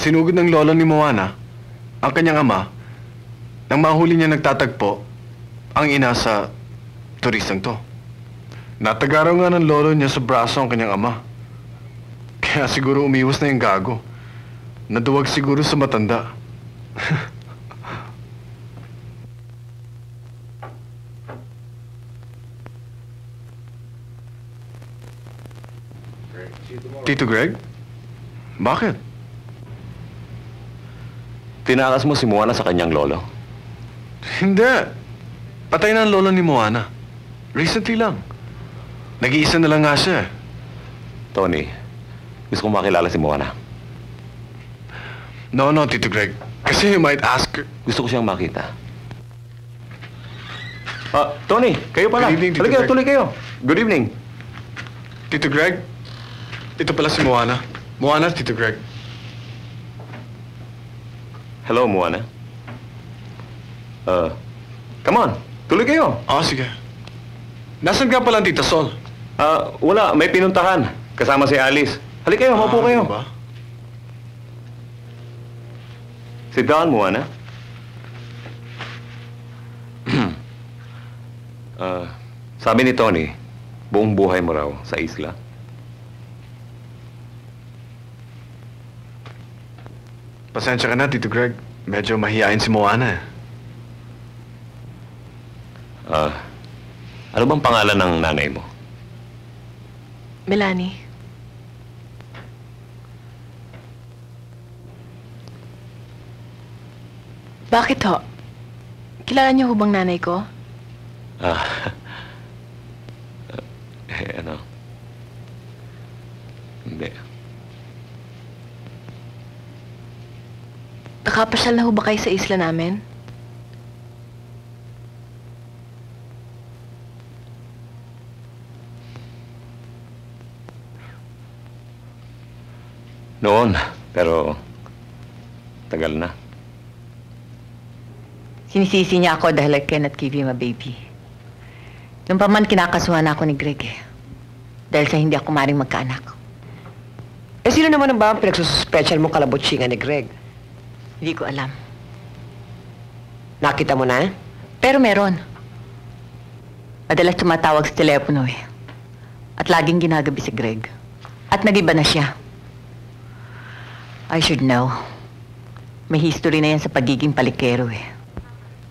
sinugod ng lolo ni Moana, ang kanyang ama, nang mahuli niya nagtatagpo ang ina sa turistang to. Natagaraw nga ng lolo niya sa braso ang kanyang ama. Kaya siguro umiwas na yung gago. Naduwag siguro sa matanda. Tito Greg? Bakit? Tinakas mo si Moana sa kanyang lolo? Hindi. Patay na ang lolo ni Moana. Recently lang. Nag-iisa na lang nga siya. Tony, gusto kong makilala si Moana. No, no, Tito Greg. Kasi you might ask her. Gusto ko siyang makita. Tony, kayo pala. Good evening, Tito Greg. Tuloy kayo. Good evening. Tito Greg, ito pala si Moana. Moana, Tito Greg. Hello, Moana. Come on, tuloy kayo. Oo, sige. Nasaan ka pala, Tita Sol? Wala. May pinuntahan. Kasama si Alice. Halika kayo. Maupo kayo. Ba? Sit down, Moana. Sabi ni Tony, buong buhay mo raw sa isla. Pasensya ka na, Tito Greg. Medyo mahihain si Moana. Ano bang pangalan ng nanay mo? Melanie. Bakit ho? Kilala niyo ho bang nanay ko? Hindi. Nakapasyal na ho ba kayo sa isla namin? Noon, pero tagal na. Sinisisi niya ako dahil I cannot give him a baby. Nung pa man kinakasuhan ako ni Greg dahil sa hindi ako maring magkaanak. Eh sino naman ba ang pinagsususpecial mo kalabotsingan ni Greg? Hindi ko alam. Nakita mo na? Pero meron. Madalas tumatawag sa telepono At laging ginagabi si Greg. At nag-iba na siya. I should know. May history na yan sa pagiging palikero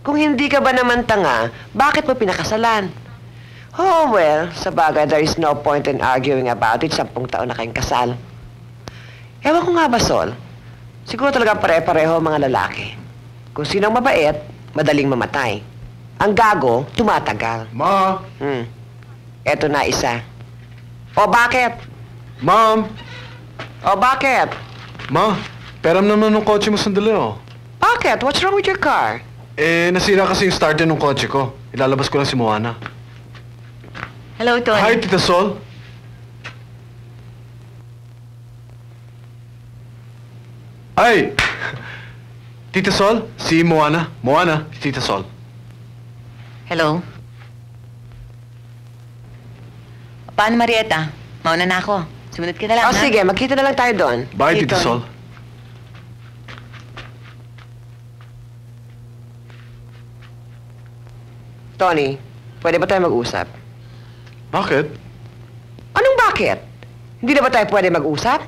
Kung hindi ka ba naman tanga, bakit mo pinakasalan? Oh well, sa bagay there is no point in arguing about it. 10 taon na kayong kasal. Ewan ko nga ba, Sol? Siguro talaga pare-pareho mga lalaki. Kung sinong mabait, madaling mamatay. Ang gago, tumatagal. Ma! Eto na isa. O bakit? Mom! O bakit? Ma, peram naman ng kotse mo sandali Bakit? What's wrong with your car? Nasira kasi yung starter ng kotse ko. Ilalabas ko lang si Moana. Hello, Tony. Hi, Tita Sol. Ay! Tita Sol, si Moana. Moana, si Tita Sol. Hello? Paano, Marietta? Mauna na ako. Sumunod ka na lang, ha? Sige. Magkita na lang tayo doon. Bye, Tito Sol. Tony, pwede ba tayo mag-usap? Bakit? Anong bakit? Hindi na ba tayo pwede mag-usap?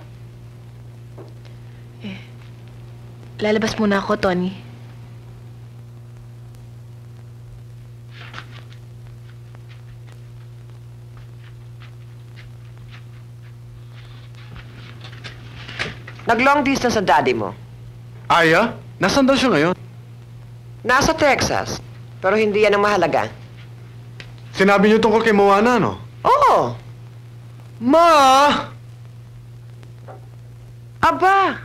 Eh, lalabas muna ako, Tony. Nag-long distance sa daddy mo. Aya? Nasaan daw siya ngayon? Nasa Texas. Pero hindi yan ang mahalaga. Sinabi niyo tungkol kay Moana, no? Oo. Ma! Aba!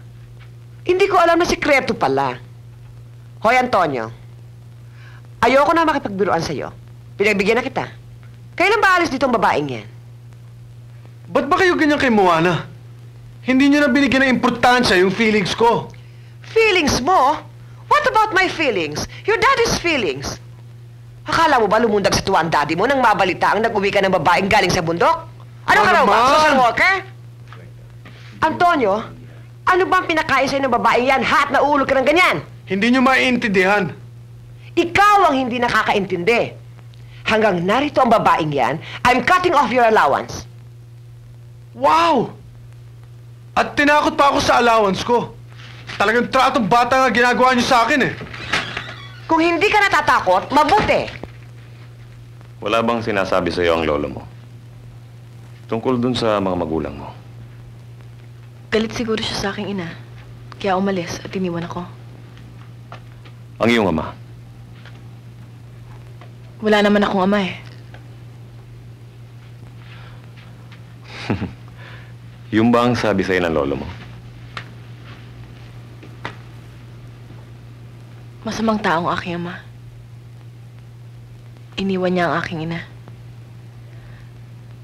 Hindi ko alam na sikreto pala. Hoy, Antonio. Ayoko na makipagbiruan sa'yo. Pinagbigyan na kita. Kailan ba alis dito ang babaeng yan? Ba't ba kayo ganyan kay Moana? Hindi niyo na binigyan ng importansya yung feelings ko. Feelings mo? What about my feelings? Your daddy's feelings. Akala mo ba lumundag sa tuwa ang daddy mo nang mabalita ang nag-uwi ka ng babaeng galing sa bundok? Ano ka raw ba? Social worker? Antonio, ano bang pinakain sa'yo ng babaeng yan? Hat na ulo ka ng ganyan? Hindi niyo maiintindihan. Ikaw ang hindi nakakaintindi. Hanggang narito ang babaeng yan, I'm cutting off your allowance. Wow! At tinakot pa ako sa allowance ko. Talagang tratong bata nga ginagawa niyo sa akin eh. Kung hindi ka natatakot, mabuti. Wala bang sinasabi sa'yo ang lolo mo? Tungkol dun sa mga magulang mo. Galit siguro siya sa aking ina. Kaya umalis at iniwan ako. Ang iyong ama? Wala naman akong ama eh. Yung ba ang sabi sa'yo ng lolo mo? Masamang taong aking ama. Iniwan niya ang aking ina.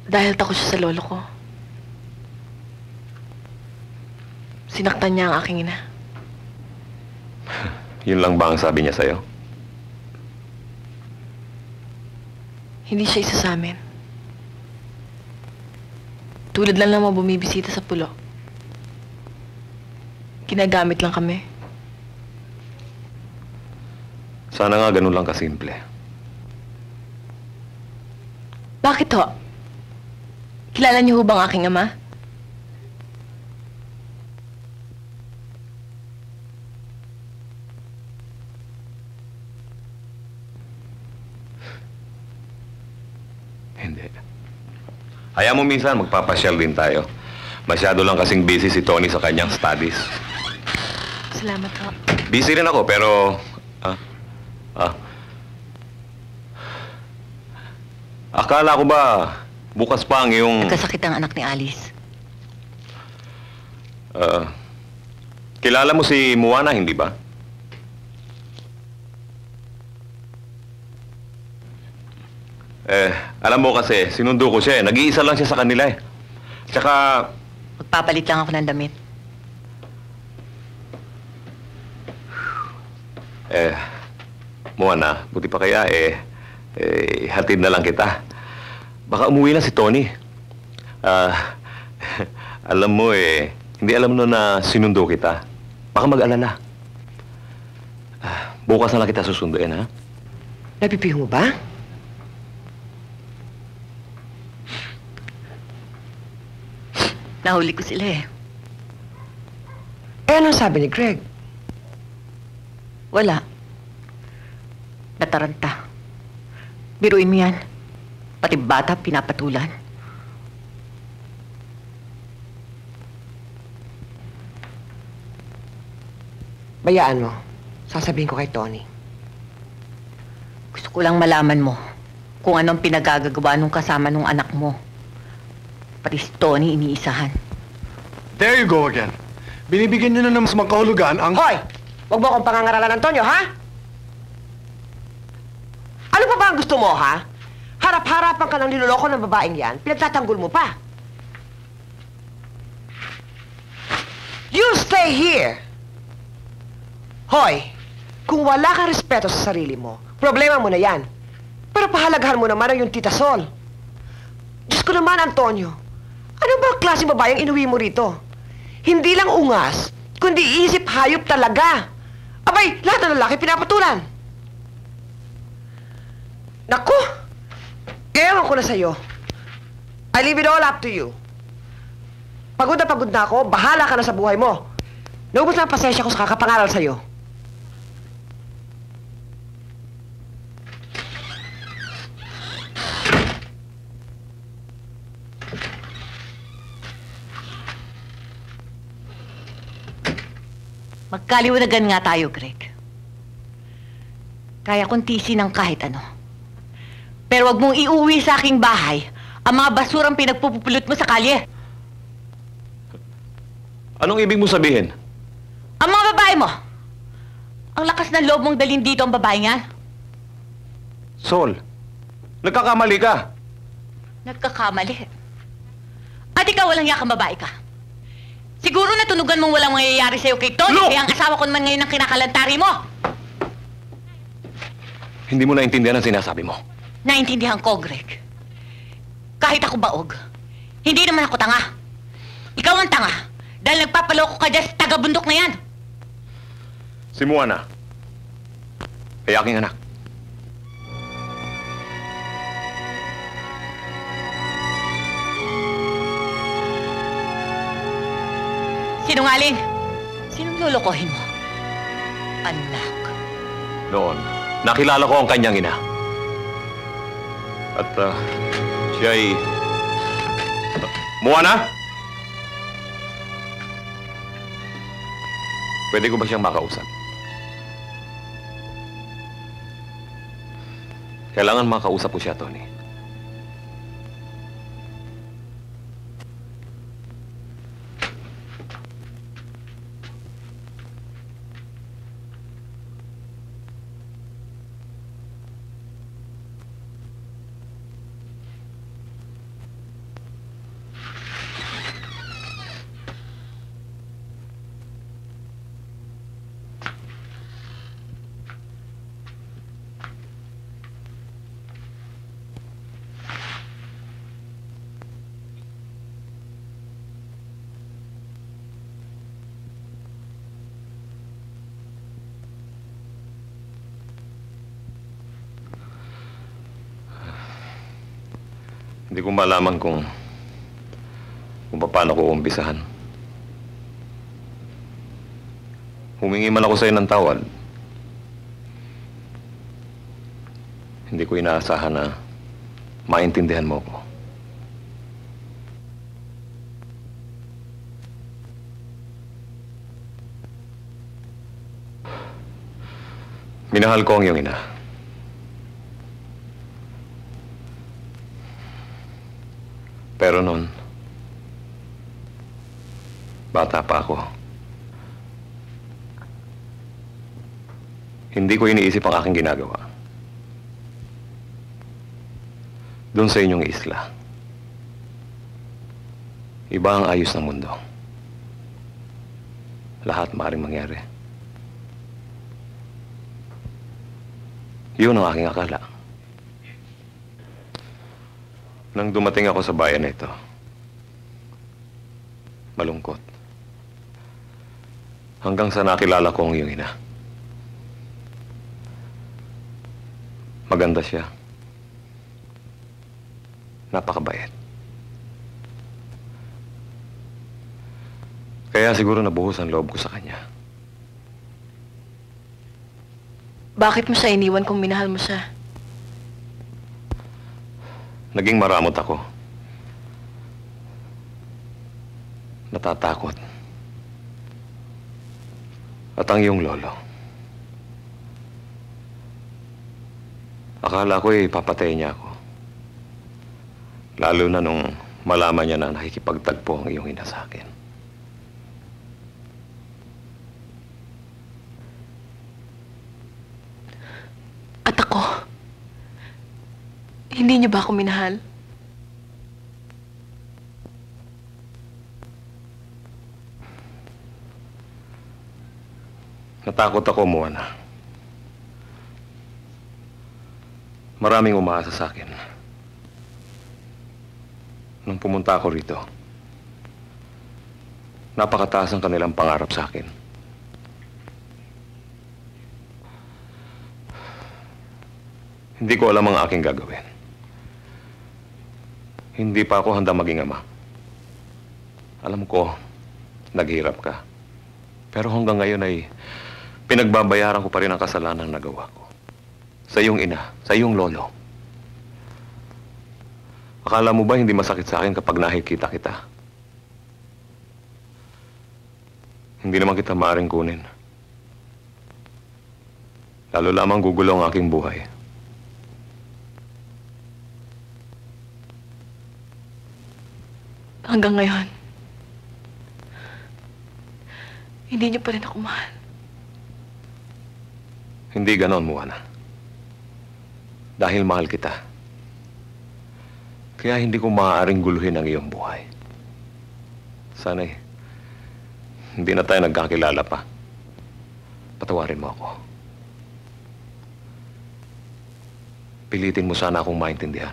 Dahil takot siya sa lolo ko. Sinaktan niya ang aking ina. Yun lang ba ang sabi niya sa'yo? Hindi siya isa sa amin. Tulad lang naman bumibisita sa pulo. Ginagamit lang kami. Sana nga ganun lang kasimple. Bakit ho? Kilala niyo ho bang aking ama? Hindi. Ayaw mo minsan, magpapasyal din tayo. Masyado lang kasing busy si Tony sa kanyang studies. Salamat po. Busy rin ako, pero... Akala ko ba, bukas pa ang iyong... Nagkasakit ang anak ni Alice. Kilala mo si Moana, hindi ba? Alam mo kasi, sinundo ko siya eh. Nag-iisa lang siya sa kanila eh. Tsaka... Magpapalit lang ako ng damit. Moana, buti pa kaya hatid na lang kita. Baka umuwi na si Tony. Alam mo eh, hindi alam no na sinundo kita. Baka mag-alala. Bukas na lang kita susunduin, ha? Napipiho mo ba? Nahuli ko sila eh. Eh, anong sabi ni Greg? Wala. Nataranta. Biruin mo yan. Pati bata, pinapatulan. Bayaan mo. Sasabihin ko kay Tony. Gusto ko lang malaman mo kung anong pinagagagawa nung kasama nung anak mo. Pati si Tony iniisahan. There you go again. Binibigyan niyo na ng mas makahulugan ang... Hoy! Huwag mo akong pangangaralan, Antonio, ha? Ano pa ba ang gusto mo, ha? Harap-harapan ka ng niloloko ng babaeng yan, pinagtatanggol mo pa. You stay here! Hoy! Kung wala kang respeto sa sarili mo, problema mo na yan. Para pahalagahan mo naman ang yung Tita Sol. Diyos ko naman, Antonio. Ano ba klase babayang inuwi mo rito? Hindi lang ungas, kundi isip hayop talaga. Abay, lahat ng lalaki pinapatulan. Naku! Ewan ko na sa'yo. I leave it all up to you. Pagod na ako, bahala ka na sa buhay mo. Naubos na ang pasensya ko sa kakapangaral sa'yo. Magkaliwanagan nga tayo, Greg. Kaya kong tisi ng kahit ano. Pero wag mong iuwi sa aking bahay ang mga basurang pinagpupulot mo sa kalye. Anong ibig mo sabihin? Ang mga babae mo! Ang lakas ng loob mong dalhin dito ang babae nga. Sol, nagkakamali ka. Nagkakamali? At ikaw walang yakang babae ka. Siguro natunugan mong walang mangyayari sa'yo kay Tony, no! Kaya ang asawa ko naman ngayon ang kinakalantari mo. Hindi mo naintindihan ang sinasabi mo. Naintindihan ko, Greg. Kahit ako baog, hindi naman ako tanga. Ikaw ang tanga dahil nagpapaloko ka dyan sa taga-bundok na yan. Si Moana ay aking anak. Sinungaling! Sinong lolokohin mo? Anak. Noon, nakilala ko ang kanyang ina. At, siya'y... Moana? Pwede ko ba siyang makausap? Kailangan makausap ko siya, Tony. Hindi ko malaman kung paano ko umpisahan. Humingi man ako sa'yo ng tawad. Hindi ko inaasahan na maintindihan mo ako. Minahal ko ang iyong ina. Pero noon, bata pa ako. Hindi ko iniisip ang aking ginagawa. Doon sa inyong isla, iba ang ayos ng mundo. Lahat maaaring mangyari. Yun ang aking akala. Nang dumating ako sa bayan na ito, malungkot. Hanggang sa nakilala ko ang iyong ina. Maganda siya. Napakabait. Kaya siguro nabuhos ang loob ko sa kanya. Bakit mo siya iniwan kung minahal mo siya? Naging maramot ako. Natatakot. At ang iyong lolo. Akala ko papatay niya ako. Lalo na nung malaman niya na nakikipagtagpo ang iyong ina sa akin. At ako... Hindi niyo ba ako minahal? Natakot ako, Moana. Maraming umaasa sa akin. Nung pumunta ako rito, napakataas ang kanilang pangarap sa akin. Hindi ko alam ang aking gagawin. Hindi pa ako handa maging ama. Alam ko, naghirap ka. Pero hanggang ngayon ay pinagbabayaran ko pa rin ang kasalanang nagawa ko. Sa iyong ina, sa iyong lolo. Akala mo ba hindi masakit sa akin kapag nakikita kita? Hindi naman kita maaaring kunin. Lalo lamang gugulo ang aking buhay. Hanggang ngayon, hindi niyo pa rin ako mahal. Hindi ganon, Moana. Dahil mahal kita, kaya hindi ko maaaring guluhin ang iyong buhay. Sana'y hindi na tayo nagkakilala pa. Patawarin mo ako. Pilitin mo sana akong maintindihan.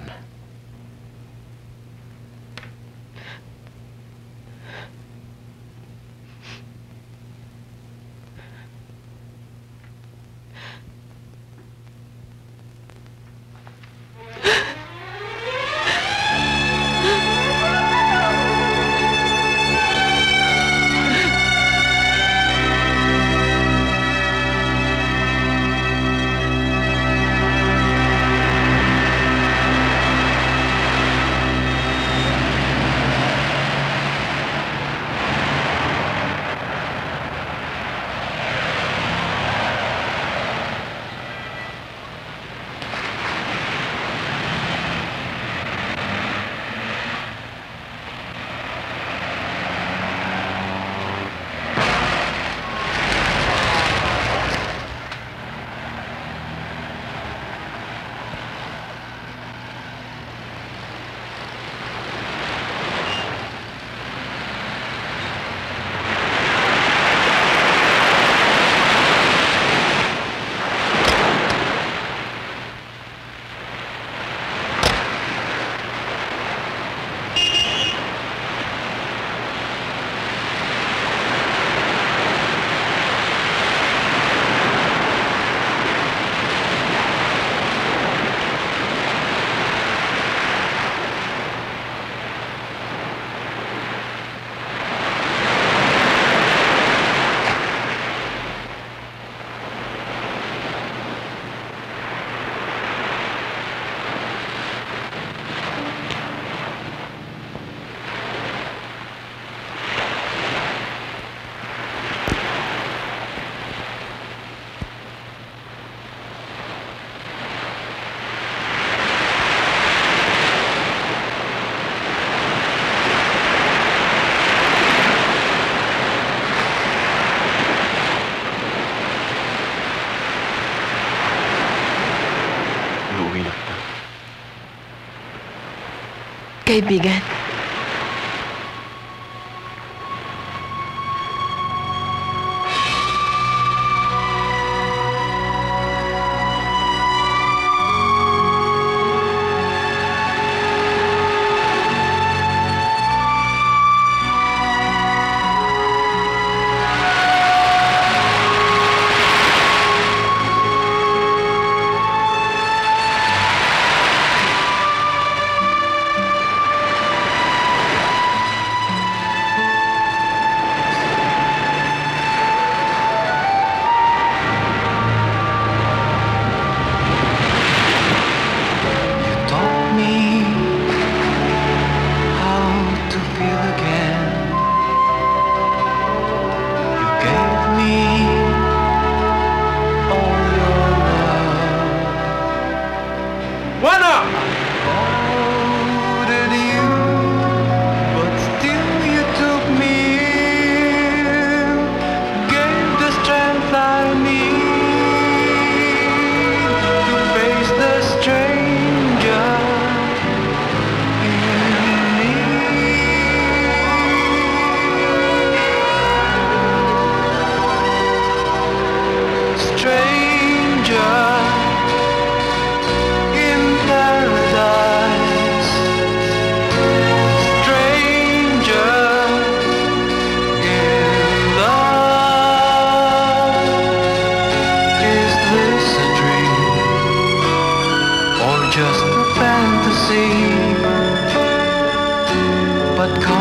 Kaibigan.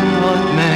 what matters.